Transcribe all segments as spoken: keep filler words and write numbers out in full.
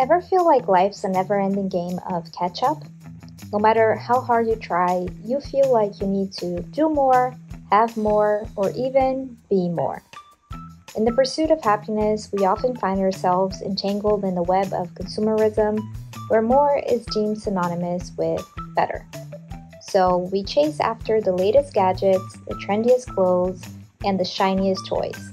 Ever feel like life's a never-ending game of catch-up? No matter how hard you try, you feel like you need to do more, have more, or even be more. In the pursuit of happiness, we often find ourselves entangled in the web of consumerism, where more is deemed synonymous with better. So we chase after the latest gadgets, the trendiest clothes, and the shiniest toys.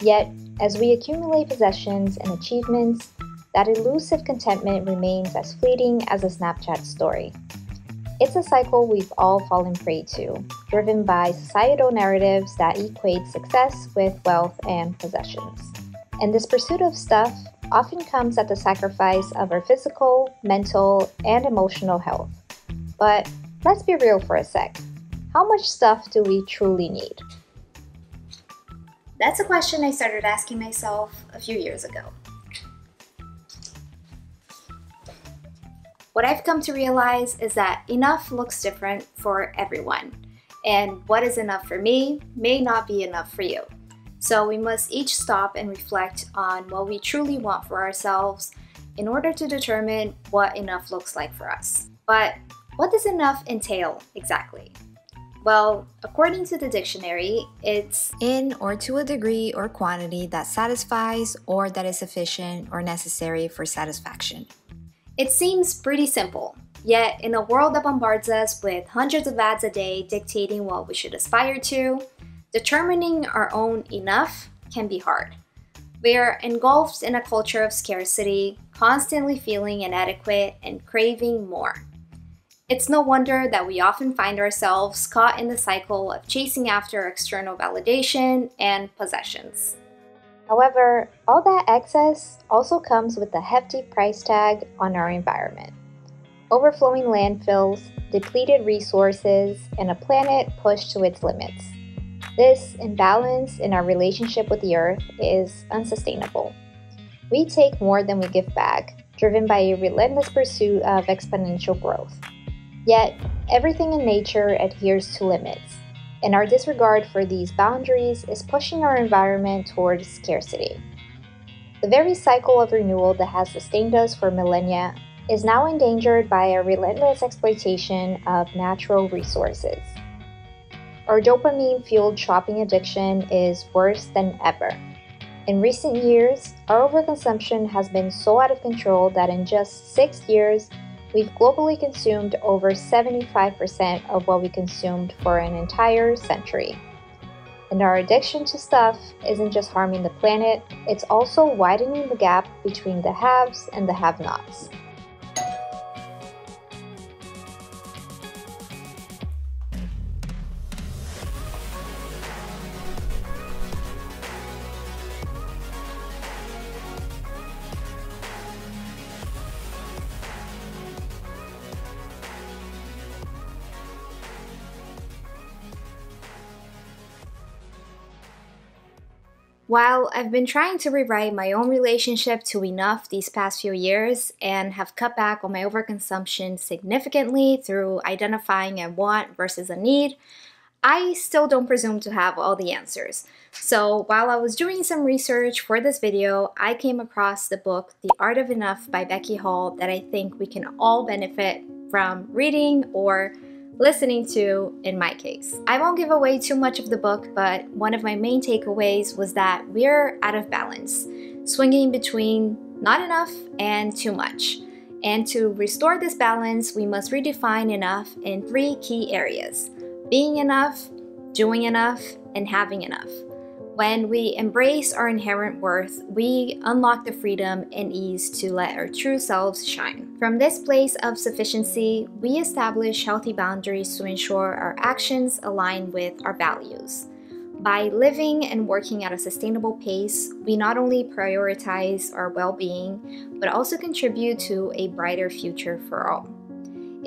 Yet, as we accumulate possessions and achievements, that elusive contentment remains as fleeting as a Snapchat story. It's a cycle we've all fallen prey to, driven by societal narratives that equate success with wealth and possessions. And this pursuit of stuff often comes at the sacrifice of our physical, mental, and emotional health. But let's be real for a sec. How much stuff do we truly need? That's a question I started asking myself a few years ago. What I've come to realize is that enough looks different for everyone, and what is enough for me may not be enough for you. So we must each stop and reflect on what we truly want for ourselves in order to determine what enough looks like for us. But what does enough entail exactly? Well, according to the dictionary, it's in or to a degree or quantity that satisfies or that is sufficient or necessary for satisfaction. It seems pretty simple, yet in a world that bombards us with hundreds of ads a day dictating what we should aspire to, determining our own enough can be hard. We are engulfed in a culture of scarcity, constantly feeling inadequate and craving more. It's no wonder that we often find ourselves caught in the cycle of chasing after external validation and possessions. However, all that excess also comes with a hefty price tag on our environment. Overflowing landfills, depleted resources, and a planet pushed to its limits. This imbalance in our relationship with the Earth is unsustainable. We take more than we give back, driven by a relentless pursuit of exponential growth. Yet, everything in nature adheres to limits. And our disregard for these boundaries is pushing our environment towards scarcity. The very cycle of renewal that has sustained us for millennia is now endangered by a relentless exploitation of natural resources. Our dopamine-fueled shopping addiction is worse than ever. In recent years, our overconsumption has been so out of control that in just six years, we've globally consumed over seventy-five percent of what we consumed for an entire century. And our addiction to stuff isn't just harming the planet, it's also widening the gap between the haves and the have-nots. While I've been trying to rewrite my own relationship to enough these past few years and have cut back on my overconsumption significantly through identifying a want versus a need, I still don't presume to have all the answers. So while I was doing some research for this video, I came across the book The Art of Enough by Becky Hall that I think we can all benefit from reading or listening to, in my case. I won't give away too much of the book, but one of my main takeaways was that we're out of balance, swinging between not enough and too much. And to restore this balance, we must redefine enough in three key areas: being enough, doing enough, and having enough. When we embrace our inherent worth, we unlock the freedom and ease to let our true selves shine. From this place of sufficiency, we establish healthy boundaries to ensure our actions align with our values. By living and working at a sustainable pace, we not only prioritize our well-being, but also contribute to a brighter future for all.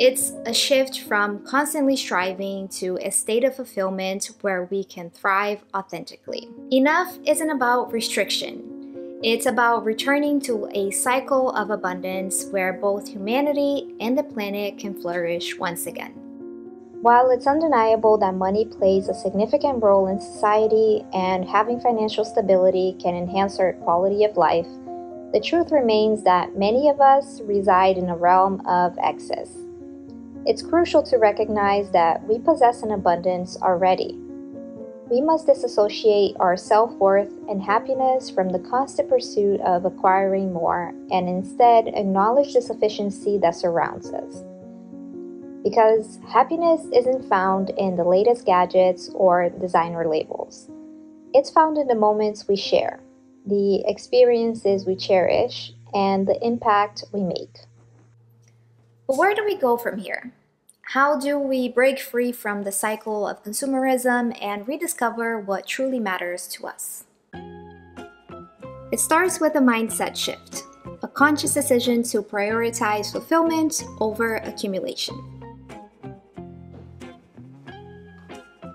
It's a shift from constantly striving to a state of fulfillment where we can thrive authentically. Enough isn't about restriction. It's about returning to a cycle of abundance where both humanity and the planet can flourish once again. While it's undeniable that money plays a significant role in society and having financial stability can enhance our quality of life, The truth remains that many of us reside in a realm of excess. It's crucial to recognize that we possess an abundance already. We must disassociate our self-worth and happiness from the constant pursuit of acquiring more and instead acknowledge the sufficiency that surrounds us. Because happiness isn't found in the latest gadgets or designer labels. It's found in the moments we share, the experiences we cherish, and the impact we make. But where do we go from here? How do we break free from the cycle of consumerism and rediscover what truly matters to us? It starts with a mindset shift, a conscious decision to prioritize fulfillment over accumulation.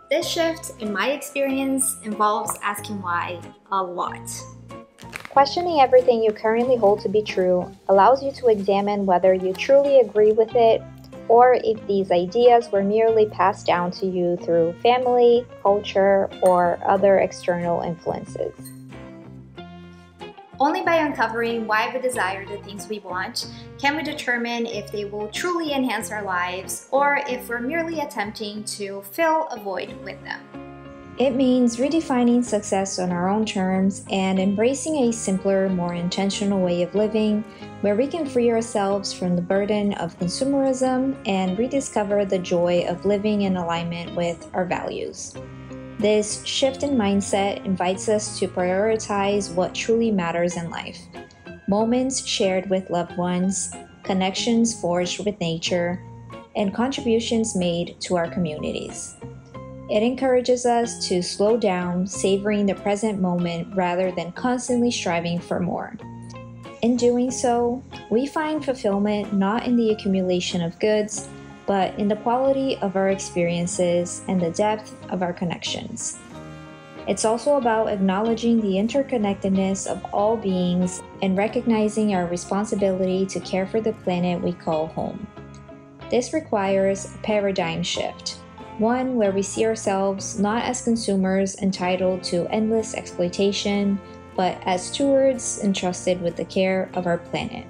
This shift, in my experience, involves asking why a lot. Questioning everything you currently hold to be true allows you to examine whether you truly agree with it or if these ideas were merely passed down to you through family, culture, or other external influences. Only by uncovering why we desire the things we want can we determine if they will truly enhance our lives or if we're merely attempting to fill a void with them. It means redefining success on our own terms and embracing a simpler, more intentional way of living where we can free ourselves from the burden of consumerism and rediscover the joy of living in alignment with our values. This shift in mindset invites us to prioritize what truly matters in life: moments shared with loved ones, connections forged with nature, and contributions made to our communities. It encourages us to slow down, savoring the present moment rather than constantly striving for more. In doing so, we find fulfillment not in the accumulation of goods, but in the quality of our experiences and the depth of our connections. It's also about acknowledging the interconnectedness of all beings and recognizing our responsibility to care for the planet we call home. This requires a paradigm shift, one where we see ourselves not as consumers entitled to endless exploitation, but as stewards entrusted with the care of our planet.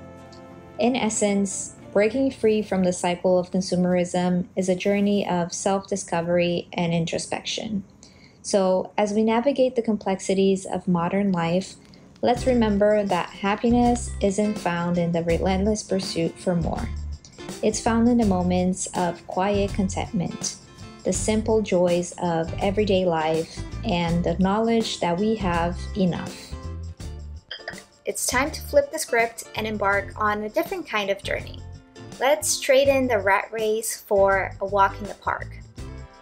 In essence, breaking free from the cycle of consumerism is a journey of self-discovery and introspection. So, as we navigate the complexities of modern life, let's remember that happiness isn't found in the relentless pursuit for more. It's found in the moments of quiet contentment, the simple joys of everyday life, and the knowledge that we have enough. It's time to flip the script and embark on a different kind of journey. Let's trade in the rat race for a walk in the park.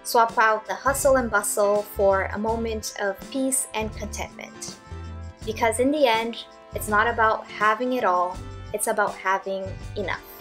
Swap out the hustle and bustle for a moment of peace and contentment. Because in the end, it's not about having it all, it's about having enough.